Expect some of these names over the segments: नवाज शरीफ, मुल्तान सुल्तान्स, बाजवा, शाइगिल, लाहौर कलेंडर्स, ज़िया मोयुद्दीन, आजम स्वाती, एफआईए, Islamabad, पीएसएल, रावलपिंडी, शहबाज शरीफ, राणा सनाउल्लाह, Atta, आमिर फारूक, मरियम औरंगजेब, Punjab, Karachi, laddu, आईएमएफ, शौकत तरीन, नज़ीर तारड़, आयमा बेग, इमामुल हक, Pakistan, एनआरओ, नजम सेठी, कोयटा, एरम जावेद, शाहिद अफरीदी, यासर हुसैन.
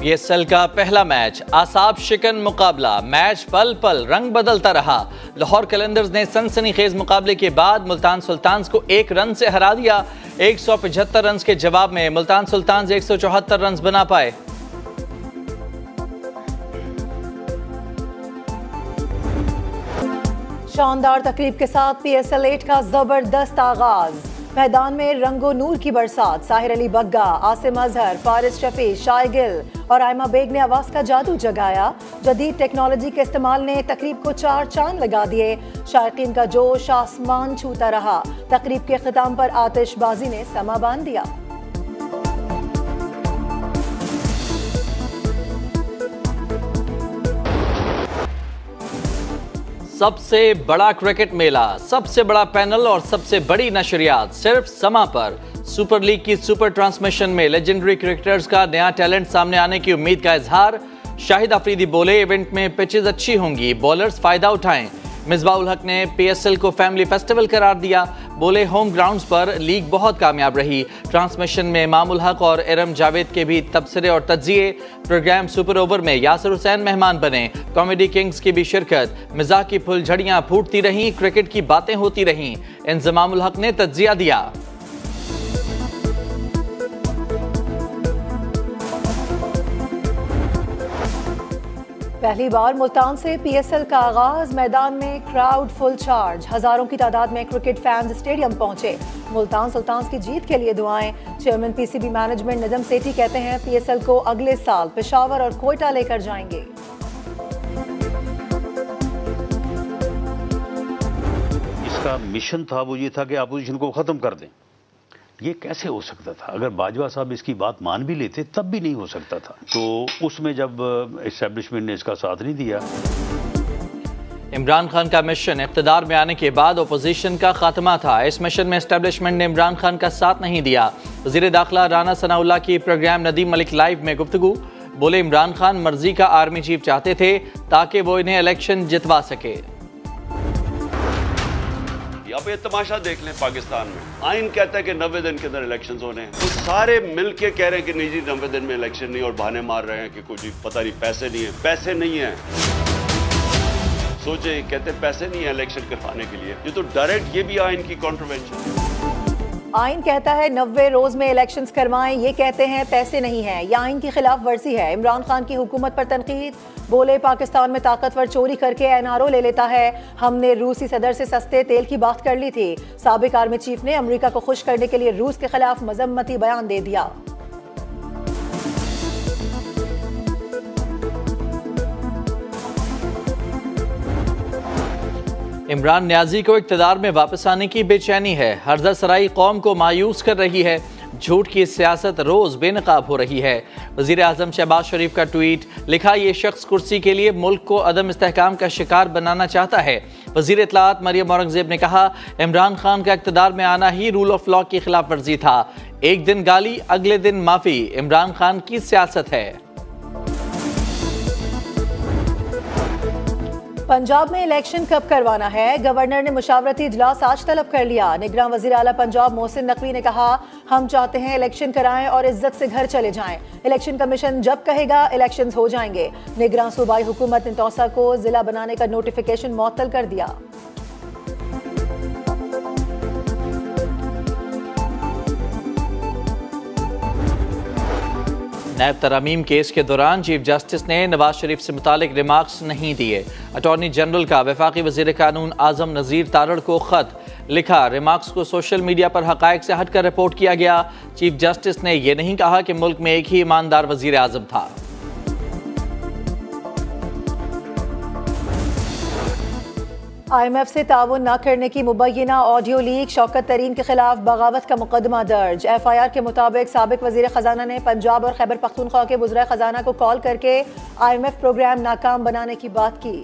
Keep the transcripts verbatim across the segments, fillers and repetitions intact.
पीएसएल का पहला मैच आसाब शिकन मुकाबला। मैच पल पल रंग बदलता रहा। लाहौर कलेंडर्स ने सनसनीखेज मुकाबले के बाद मुल्तान सुल्तान्स को एक रन से हरा दिया। एक सौ पचहत्तर रन के जवाब में मुल्तान सुल्तान्स एक सौ चौहत्तर रन बना पाए। शानदार तकरीब के साथ पीएसएल एट का जबरदस्त आगाज। मैदान में रंगो नूर की बरसात। साहर अली बग्गा, आसिम अजहर, फारिस शफी, शाइगिल और आयमा बेग ने आवाज का जादू जगाया। जदीद टेक्नोलॉजी के इस्तेमाल ने तकरीब को चार चांद लगा दिए। शायकीन का जोश आसमान छूता रहा। तकरीब के खिताम पर आतिशबाजी ने समा बांध दिया। सबसे बड़ा क्रिकेट मेला, सबसे बड़ा पैनल और सबसे बड़ी नशरियात सिर्फ समा पर। सुपर लीग की सुपर ट्रांसमिशन में लेजेंडरी क्रिकेटर्स का नया टैलेंट सामने आने की उम्मीद का इजहार। शाहिद अफरीदी बोले, इवेंट में पिचेस अच्छी होंगी, बॉलर्स फायदा उठाएं। मिस्बाहुल हक ने पीएसएल को फैमिली फेस्टिवल करार दिया। बोले, होम ग्राउंड्स पर लीग बहुत कामयाब रही। ट्रांसमिशन में इमामुल हक और एरम जावेद के भी तबसरे और तज्जिए। प्रोग्राम सुपर ओवर में यासर हुसैन मेहमान बने। कॉमेडी किंग्स की भी शिरकत। मिजाज की फुलझड़ियां फूटती रहीं, क्रिकेट की बातें होती रहीं। इंजमामुल हक ने तज्जिया दिया। पहली बार मुल्तान से पीएसएल का आगाज। मैदान में क्राउड फुल चार्ज। हजारों की तादाद में क्रिकेट फैंस स्टेडियम पहुंचे। मुल्तान सुल्तान्स की जीत के लिए दुआएं। Chairman PCB management नजम सेठी कहते हैं, पीएसएल को अगले साल पेशावर और कोयटा लेकर जाएंगे। इसका मिशन था वो ये था कि अपोजिशन को खत्म कर दें। ये कैसे हो सकता था? अगर बाजवा साहब इसकी बात मान भी लेते तब भी नहीं हो सकता था। तो उसमें जब एस्टेब्लिशमेंट ने इसका साथ नहीं दिया। इमरान खान का मिशन इख्तदार में आने के बाद ओपोजिशन का खात्मा था। इस मिशन में एस्टेब्लिशमेंट ने इमरान खान का साथ नहीं दिया। वज़ीर दाखिला राणा सनाउल्लाह की प्रोग्राम नदीम मलिक लाइव में गुफ्तगू। बोले, इमरान खान मर्जी का आर्मी चीफ चाहते थे ताकि वो इन्हें इलेक्शन जितवा सके। अब ये तमाशा देख लें, पाकिस्तान में आइन कहता है कि नब्बे दिन के अंदर इलेक्शंस होने हैं। तो सारे मिलके कह रहे हैं कि नहीं जी नब्बे दिन में इलेक्शन नहीं, और बहाने मार रहे हैं कि कुछ पता नहीं पैसे नहीं है। पैसे नहीं है, सोचे कहते पैसे नहीं है इलेक्शन करवाने के लिए। ये तो डायरेक्ट ये भी आइन की कॉन्ट्रोवर्शन। आइन कहता है नब्बे रोज में इलेक्शन करवाएं, ये कहते हैं पैसे नहीं है। यह आइन की खिलाफ वर्जी है। इमरान खान की हुकूमत पर तनकीद। बोले, पाकिस्तान में ताकतवर चोरी करके एनआरओ ले लेता है। हमने रूसी सदर से सस्ते तेल की बात कर ली थी। साबिक आर्मी चीफ ने अमेरिका को खुश करने के लिए रूस के खिलाफ मजम्मती बयान दे दिया। इमरान न्याजी को इक्तदार में वापस आने की बेचैनी है। हरदरसराई कौम को मायूस कर रही है। झूठ की सियासत रोज बेनकाब हो रही है। वजीर आजम शहबाज शरीफ का ट्वीट। लिखा, ये शख्स कुर्सी के लिए मुल्क को अदम इस्तेहकाम का शिकार बनाना चाहता है। वजीर इतलात मरियम औरंगजेब ने कहा, इमरान खान का इक़्तिदार में आना ही रूल ऑफ लॉ की खिलाफ वर्जी था। एक दिन गाली, अगले दिन माफी, इमरान खान की सियासत है। पंजाब में इलेक्शन कब करवाना है? गवर्नर ने मुशावरती इजलास आज तलब कर लिया। निगरान वजीर आला पंजाब मोहसिन नकवी ने कहा, हम चाहते हैं इलेक्शन कराएं और इज्जत से घर चले जाएं। इलेक्शन कमीशन जब कहेगा इलेक्शन हो जाएंगे। निगरान सूबाई हुकूमत ने तौसा को जिला बनाने का नोटिफिकेशन मअतल कर दिया। नायब तरमीम केस के दौरान चीफ जस्टिस ने नवाज शरीफ से मुतालिक रिमार्क्स नहीं दिए। अटॉर्नी जनरल का वफाकी वजीर कानून आजम नज़ीर तारड़ को ख़त। लिखा, रिमार्क्स को सोशल मीडिया पर हक़ाइक़ से हटकर रिपोर्ट किया गया। चीफ जस्टिस ने यह नहीं कहा कि मुल्क में एक ही ईमानदार वजीर आज़म था। आईएमएफ से ताउन ना करने की मुबैना ऑडियो लीक। शौकत तरीन के खिलाफ बगावत का मुकदमा दर्ज। एफआईआर के मुताबिक साबिक वजीर खजाना ने पंजाब और खैबर पख्तूनख्वा के वज़ीर खजाना को कॉल करके आईएमएफ प्रोग्राम नाकाम बनाने की बात की।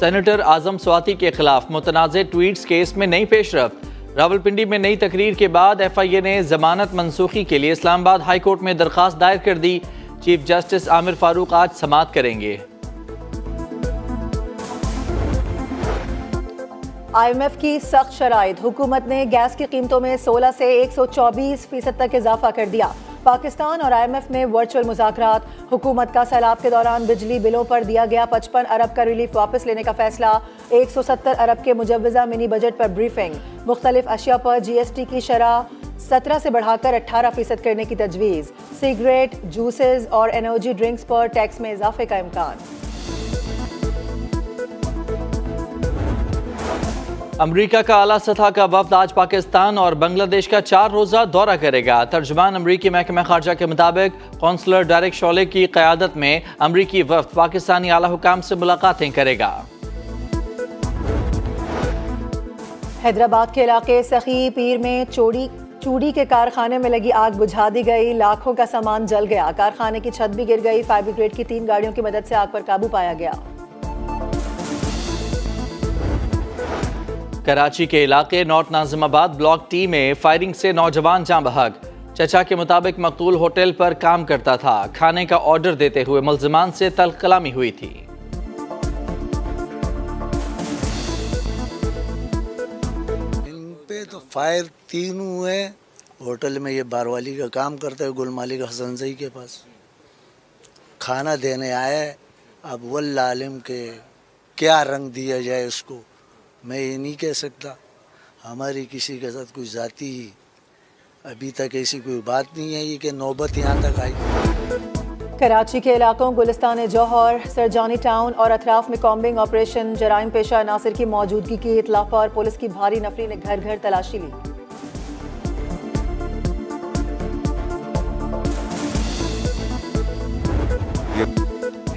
सेनेटर आजम स्वाती के खिलाफ मुतनाज़े ट्वीट्स केस में नई पेशरफ। रावलपिंडी में नई तकरीर के बाद एफआईए ने जमानत मनसूखी के लिए इस्लामाबाद हाईकोर्ट में दरख्वास्त दायर कर दी। चीफ जस्टिस आमिर फारूक आज समाअत करेंगे। आई एम एफ की सख्त शराइत, हुकूमत ने गैस की कीमतों में सोलह से एक सौ चौबीस फीसद तक इजाफा कर दिया। पाकिस्तान और आई एम एफ में वर्चुअल मुज़ाकरात, हुकूमत का सैलाब के दौरान बिजली बिलों पर दिया गया पचपन अरब का रिलीफ वापस लेने का फैसला, एक सौ सत्तर अरब के मुजवजा मिनी बजट पर ब्रीफिंग, मुख्तलिफ अशिया पर जी एस टी की शरह सत्रह से बढ़ाकर अठारह फीसद करने की तजवीज़, सिगरेट, जूसेस और एनर्जी ड्रिंक्स पर टैक्स में इजाफे का इम्कान। अमरीका का आला सतह का वफद आज पाकिस्तान और बांग्लादेश का चार रोज़ा दौरा करेगा। तर्जुमान अमरीकी महकमा खारजा के मुताबिक कौंसलर डायरेक्ट शोले की क़यादत में अमरीकी वफद पाकिस्तानी आला हुकाम से मुलाकातें करेगा। हैदराबाद के इलाके सखी पीर में चोरी चूड़ी के कारखाने में लगी आग बुझा दी गई, लाखों का सामान जल गया, कारखाने की छत भी गिर गई। फायर ब्रिगेड की तीन गाड़ियों की मदद से आग पर काबू पाया गया। कराची के इलाके नॉर्थ नाजिमाबाद ब्लॉक टी में फायरिंग से नौजवान जान बहक। चचा के मुताबिक मकतूल होटल पर काम करता था, खाने का ऑर्डर देते हुए मुलजमान से तल्ख कलामी हुई थी। इन पे तो फायर तीन हुए, होटल में ये बारवाली का काम करता है, गुल मालिक हसनजई के पास खाना देने आए। अब वल्लाह आलिम के क्या रंग दिया जाए इसको, मैं ये नहीं कह सकता। हमारी किसी के साथ कोई जाती ही अभी तक ऐसी कोई बात नहीं है कि नौबत यहाँ तक आई। कराची के इलाकों गुलिस्तान जौहर, सरजानी टाउन और अतराफ में कॉम्बिंग ऑपरेशन, जराइम पेशा अनासर की मौजूदगी की इतला पर पुलिस की भारी नफरी ने घर घर तलाशी ली।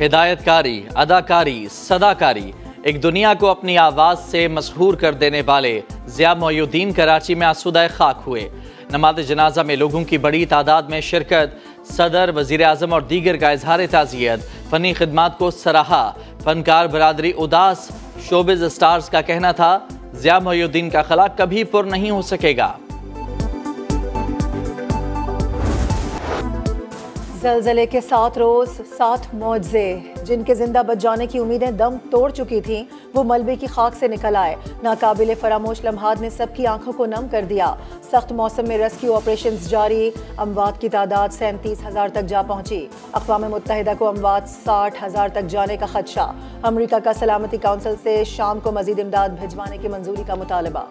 हिदायतकारी, अदाकारी, सदाकारी, एक दुनिया को अपनी आवाज़ से मशहूर कर देने वाले ज़िया मोयुद्दीन कराची में आसूदा खाक हुए। नमाज जनाजा में लोगों की बड़ी तादाद में शिरकत, सदर, वज़ीर आज़म और दीगर का इजहार ताज़ियत, फ़नी खिदमात को सराहा। फ़नकार बरादरी उदास, शोबिज़ स्टार्स का कहना था ज़िया मोयुद्दीन का खला कभी पुर नहीं हो सकेगा। जलजले के सात रोज सात मौजे, जिनके जिंदा बच जाने की उम्मीदें दम तोड़ चुकी थीं, वो मलबे की खाक से निकल आए। नाकाबिल फरामोश लम्हात ने सबकी आंखों को नम कर दिया। सख्त मौसम में रेस्क्यू ऑपरेशंस जारी, अमवात की तादाद सैंतीस हज़ार तक जा पहुंची। अक़वाम मुत्तहिदा को अमवात साठ हज़ार तक जाने का खदशा। अमरीका का सलामती काउंसिल से शाम को मजीद इमदाद भिजवाने की मंजूरी का मुतालबा।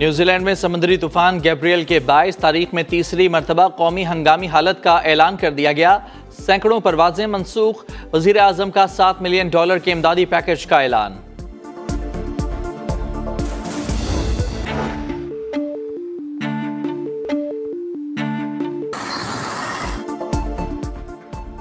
न्यूजीलैंड में समुद्री तूफान गैब्रियल के बाईस तारीख में तीसरी मरतबा कौमी हंगामी हालत का ऐलान कर दिया गया। सैकड़ों परवाजें मनसूख, वजीर आजम का सात मिलियन डॉलर के इमदादी पैकेज का ऐलान।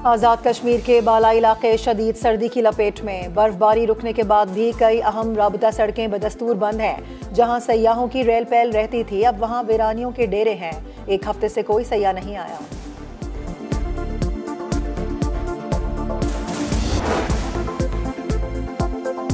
आज़ाद कश्मीर के बाला इलाके शदीद सर्दी की लपेट में, बर्फबारी रुकने के बाद भी कई अहम राबता सड़कें बदस्तूर बंद हैं। जहां सयाहों की रेल पैल रहती थी, अब वहां वीरानियों के डेरे हैं। एक हफ्ते से कोई सयाह नहीं आया।